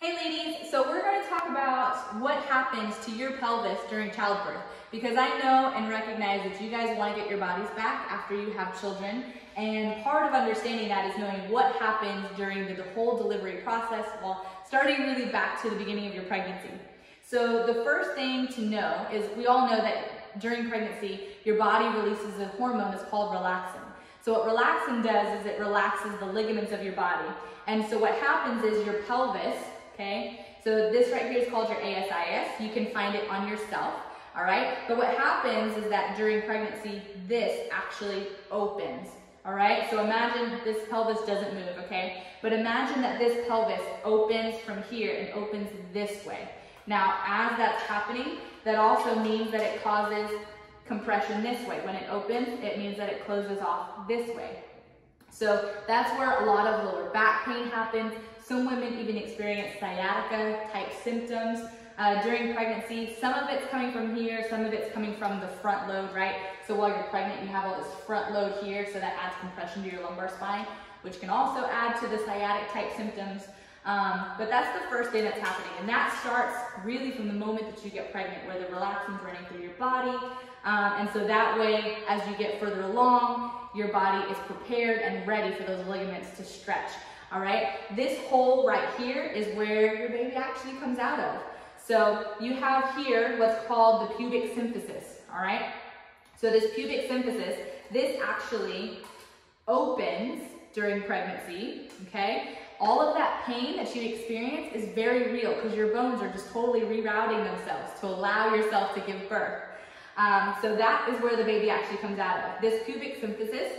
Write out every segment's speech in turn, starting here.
Hey ladies, so we're going to talk about what happens to your pelvis during childbirth, because I know and recognize that you guys want to get your bodies back after you have children, and part of understanding that is knowing what happens during the whole delivery process, well, starting really back to the beginning of your pregnancy. So the first thing to know is we all know that during pregnancy, your body releases a hormone that's called relaxin. So what relaxin does is it relaxes the ligaments of your body. And so what happens is your pelvis, okay? So this right here is called your ASIS. You can find it on yourself, all right? But what happens is that during pregnancy, this actually opens, all right? So imagine this pelvis doesn't move, okay? But imagine that this pelvis opens from here and opens this way. Now, as that's happening, that also means that it causes compression this way. When it opens, it means that it closes off this way. So that's where a lot of lower back pain happens. Some women even experience sciatica type symptoms during pregnancy. Some of it's coming from here, some of it's coming from the front load, right? So while you're pregnant, you have all this front load here, so that adds compression to your lumbar spine, which can also add to the sciatic type symptoms. But that's the first thing that's happening, and that starts really from the moment that you get pregnant, where the relaxin's running through your body, and so that way, as you get further along, your body is prepared and ready for those ligaments to stretch, all right? This hole right here is where your baby actually comes out of. So you have here what's called the pubic symphysis, all right? So this pubic symphysis, this actually opens during pregnancy, okay? All of that pain that you experience is very real because your bones are just totally rerouting themselves to allow yourself to give birth. So that is where the baby actually comes out of. This pubic symphysis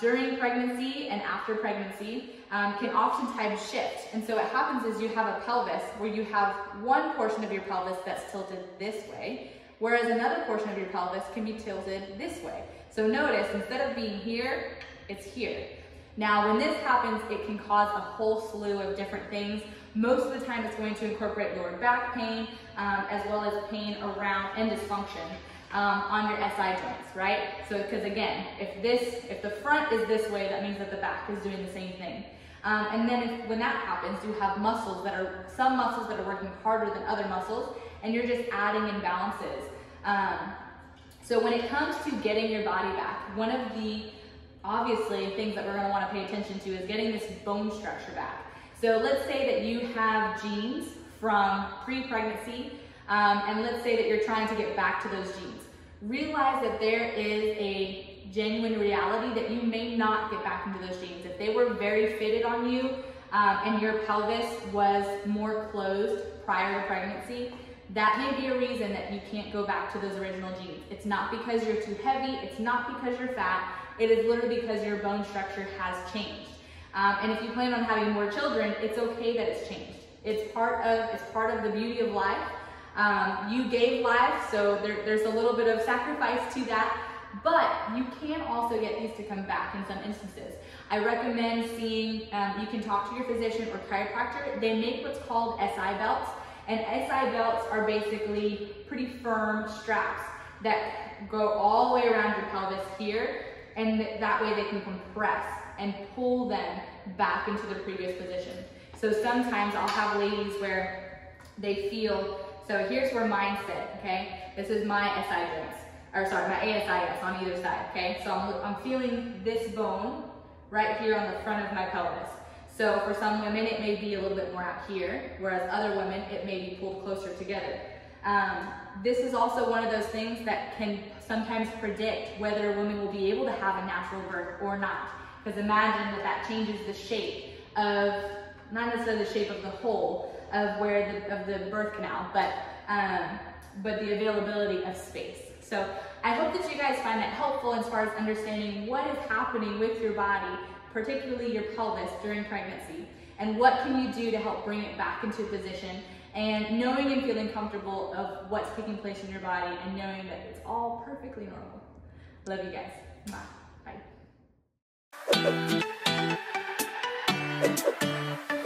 during pregnancy and after pregnancy can oftentimes shift. And so what happens is you have a pelvis where you have one portion of your pelvis that's tilted this way, whereas another portion of your pelvis can be tilted this way. So notice, instead of being here, it's here. Now, when this happens, it can cause a whole slew of different things. Most of the time, it's going to incorporate lower back pain, as well as pain around and dysfunction on your SI joints, right? So, because again, if the front is this way, that means that the back is doing the same thing. And then when that happens, you have muscles that are, some muscles that are working harder than other muscles, and you're just adding imbalances. So when it comes to getting your body back, one of the obviously things that we're going to want to pay attention to is getting this bone structure back. So let's say that you have genes from pre-pregnancy, and let's say that you're trying to get back to those genes. Realize that there is a genuine reality that you may not get back into those genes. If they were very fitted on you and your pelvis was more closed prior to pregnancy, that may be a reason that you can't go back to those original genes. It's not because you're too heavy, it's not because you're fat, it is literally because your bone structure has changed. And if you plan on having more children, it's okay that it's changed. It's part of the beauty of life. You gave life, so there's a little bit of sacrifice to that, but you can also get these to come back in some instances. I recommend seeing, you can talk to your physician or chiropractor. They make what's called SI belts. And SI belts are basically pretty firm straps that go all the way around your pelvis here, and that way they can compress and pull them back into their previous position. So sometimes I'll have ladies where they feel, so here's where mine sit, okay? This is my SI joints, or sorry, my ASIS on either side, okay? So I'm feeling this bone right here on the front of my pelvis. So for some women, it may be a little bit more out here, whereas other women, it may be pulled closer together. This is also one of those things that can sometimes predict whether a woman will be able to have a natural birth or not. Because imagine that that changes the shape of, not necessarily the shape of the hole of where of the birth canal, but the availability of space. So I hope that you guys find that helpful as far as understanding what is happening with your body, particularly your pelvis during pregnancy, and what can you do to help bring it back into position, and knowing and feeling comfortable of what's taking place in your body and knowing that it's all perfectly normal. Love you guys. Bye.